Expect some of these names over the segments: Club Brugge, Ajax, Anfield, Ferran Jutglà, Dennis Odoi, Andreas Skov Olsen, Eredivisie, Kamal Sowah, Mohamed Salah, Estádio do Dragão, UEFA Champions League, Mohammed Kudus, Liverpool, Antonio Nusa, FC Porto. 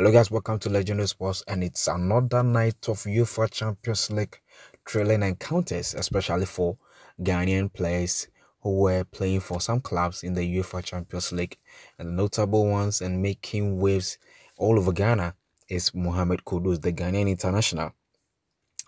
Hello guys, welcome to Legendary Sports, and it's another night of UEFA Champions League thrilling encounters, especially for Ghanaian players who were playing for some clubs in the UEFA Champions League. And the notable ones and making waves all over Ghana is Mohammed Kudus, the Ghanaian international.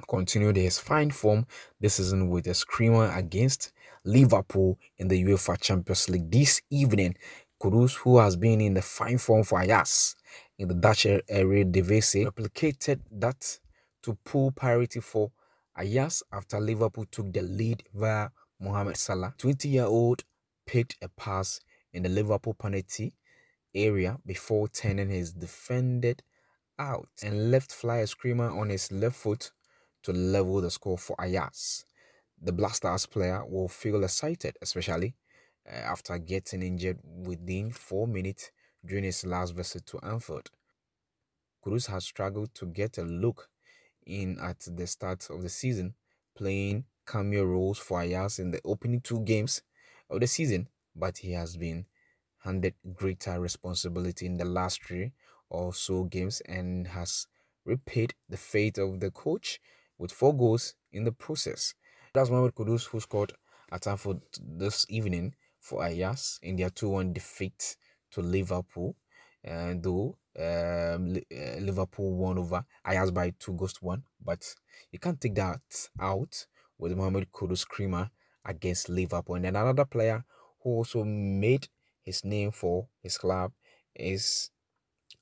Continued his fine form this season with a screamer against Liverpool in the UEFA Champions League this evening. Kudus, who has been in the fine form for Ajax in the Dutch Eredivisie, replicated that to pull parity for Ajax after Liverpool took the lead via Mohamed Salah. 20-year-old picked a pass in the Liverpool penalty area before turning his defender out and left fly a screamer on his left foot to level the score for Ajax. The Black Stars player will feel excited, especially after getting injured within 4 minutes during his last visit to Anfield. Kudus has struggled to get a look in at the start of the season, playing cameo roles for Ajax in the opening 2 games of the season, but he has been handed greater responsibility in the last 3 or so games and has repaid the faith of the coach with 4 goals in the process. That's Mohammed Kudus, who scored at Anfield this evening for Ajax in their 2-1 defeat to Liverpool. Liverpool won over Ajax by 2-1, but you can't take that out with Mohammed Kudus screamer against Liverpool. And then another player who also made his name for his club is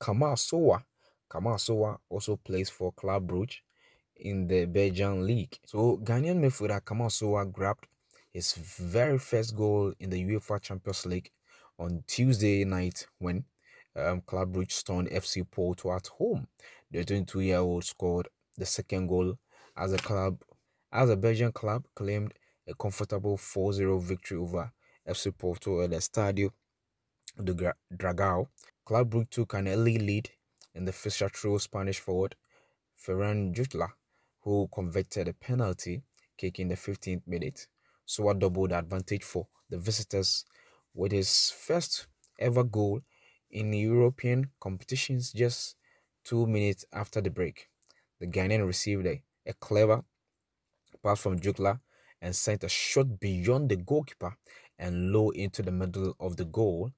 Kamal Sowah. Kamal Sowah also plays for Club Brugge in the Belgian league. So Ghanaian midfielder Kamal Sowah grabbed his very first goal in the UEFA Champions League on Tuesday night when Club Brugge stunned FC Porto at home. The 22-year-old scored the second goal as a Belgian club claimed a comfortable 4-0 victory over FC Porto at the Estádio do Dragão. Club Brugge took an early lead in the fixture through Spanish forward Ferran Jutglà, who converted a penalty kick in the 15th minute. Sowah doubled the advantage for the visitors with his first ever goal in European competitions just 2 minutes after the break. The Ghanaian received a clever pass from Jutglà and sent a shot beyond the goalkeeper and low into the middle of the goal.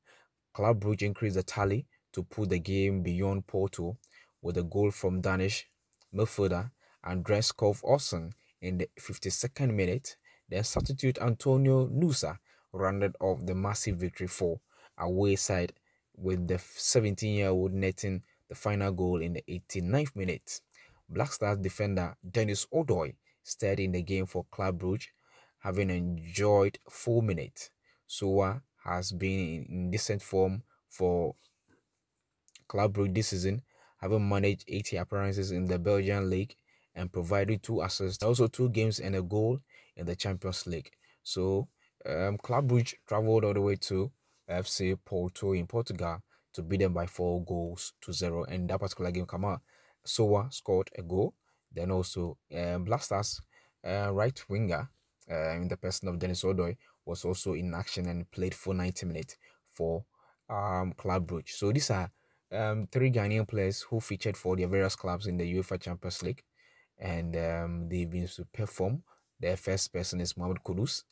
Club Brugge increased the tally to put the game beyond Porto with a goal from Danish midfielder Andreas Skov Olsen in the 52nd minute. Then substitute Antonio Nusa rounded off the massive victory for away side with the 17-year-old netting the final goal in the 89th minute. Black Stars defender Dennis Odoi stayed in the game for Club Brugge, having enjoyed 4 minutes. Sowah has been in decent form for Club Brugge this season, having managed 80 appearances in the Belgian league and provided 2 assists, also 2 games and a goal in the Champions League. So Club Brugge travelled all the way to FC Porto in Portugal to beat them by 4-0. And that particular game, Kamal Sowah scored a goal. Then also Black Stars right winger in the person of Dennis Odoi was also in action and played for 90 minutes for Club Brugge. So these are 3 Ghanaian players who featured for their various clubs in the UEFA Champions League, and they've been to perform. Their first person is Mohammed Kudus,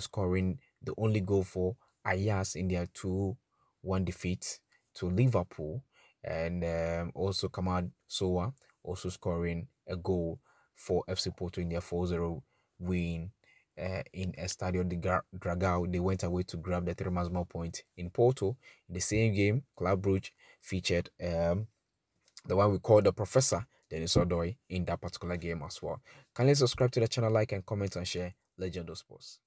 scoring the only goal for Ajax in their 2-1 defeat to Liverpool, and also Kamal Sowah also scoring a goal for FC Porto in their 4-0 win in Estádio do Dragão. They went away to grab the 3 maximum point in Porto. In the same game, Club Brugge featured the one we call the Professor, Dennis Odoi, in that particular game as well. Kindly subscribe to the channel, like and comment and share Legendary Sports.